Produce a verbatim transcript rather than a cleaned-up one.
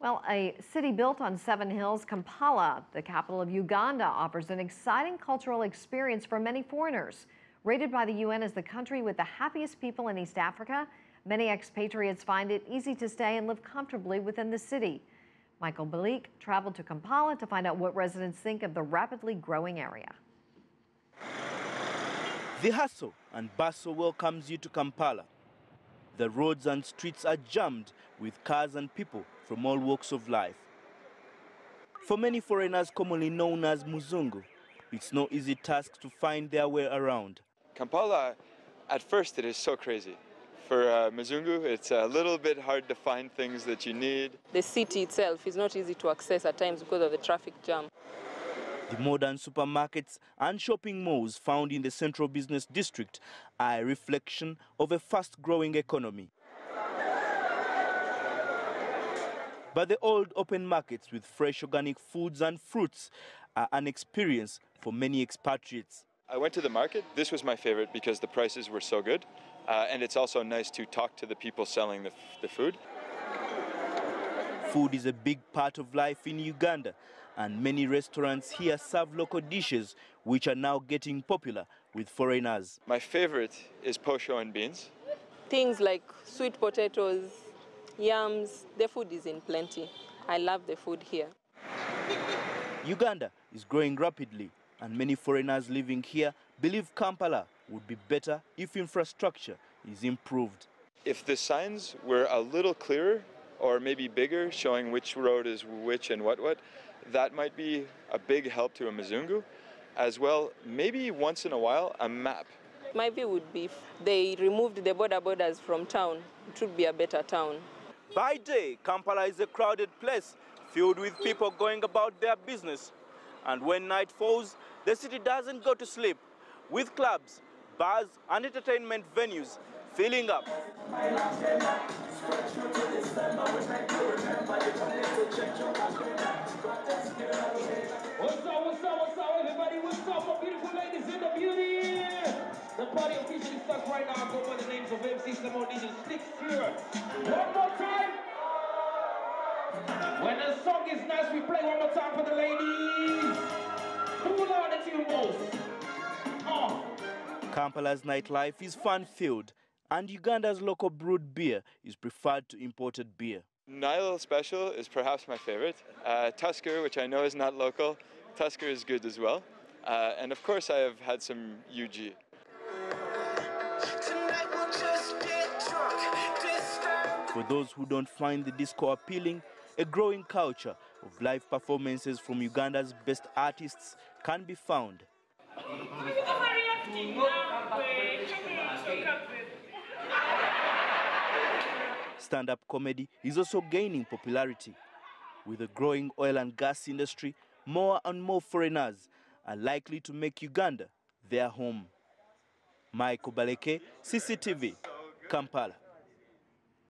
Well, a city built on seven hills, Kampala, the capital of Uganda, offers an exciting cultural experience for many foreigners. Rated by the U N as the country with the happiest people in East Africa, many expatriates find it easy to stay and live comfortably within the city. Michael Baleke traveled to Kampala to find out what residents think of the rapidly growing area. The hustle and bustle welcomes you to Kampala. The roads and streets are jammed with cars and people from all walks of life. For many foreigners commonly known as Muzungu, it's no easy task to find their way around. Kampala, at first it is so crazy. For uh, Muzungu, it's a little bit hard to find things that you need. The city itself is not easy to access at times because of the traffic jam. The modern supermarkets and shopping malls found in the central business district are a reflection of a fast-growing economy. But the old open markets with fresh organic foods and fruits are an experience for many expatriates. I went to the market. This was my favorite because the prices were so good. Uh, and it's also nice to talk to the people selling the, the food. Food is a big part of life in Uganda, and many restaurants here serve local dishes which are now getting popular with foreigners. My favorite is posho and beans. Things like sweet potatoes, yams, the food is in plenty. I love the food here. Uganda is growing rapidly, and many foreigners living here believe Kampala would be better if infrastructure is improved. If the signs were a little clearer or maybe bigger, showing which road is which and what what, that might be a big help to a Muzungu. As well, maybe once in a while, a map. My view would be if they removed the border borders from town, it would be a better town. By day, Kampala is a crowded place, filled with people going about their business. And when night falls, the city doesn't go to sleep, with clubs, bars, and entertainment venues filling up. Right now, go by the names of M C Simone Digit. Stick here. One more time. When the song is nice, we play one more time for the ladies. Who learned it you most? Oh. Kampala's nightlife is fun-filled, and Uganda's local brewed beer is preferred to imported beer. Nile Special is perhaps my favorite. Uh, Tusker, which I know is not local. Tusker is good as well. Uh, and of course, I have had some U G. For those who don't find the disco appealing, a growing culture of live performances from Uganda's best artists can be found. Stand-up comedy is also gaining popularity. With the growing oil and gas industry, more and more foreigners are likely to make Uganda their home. Michael Baleke, C C T V, Kampala.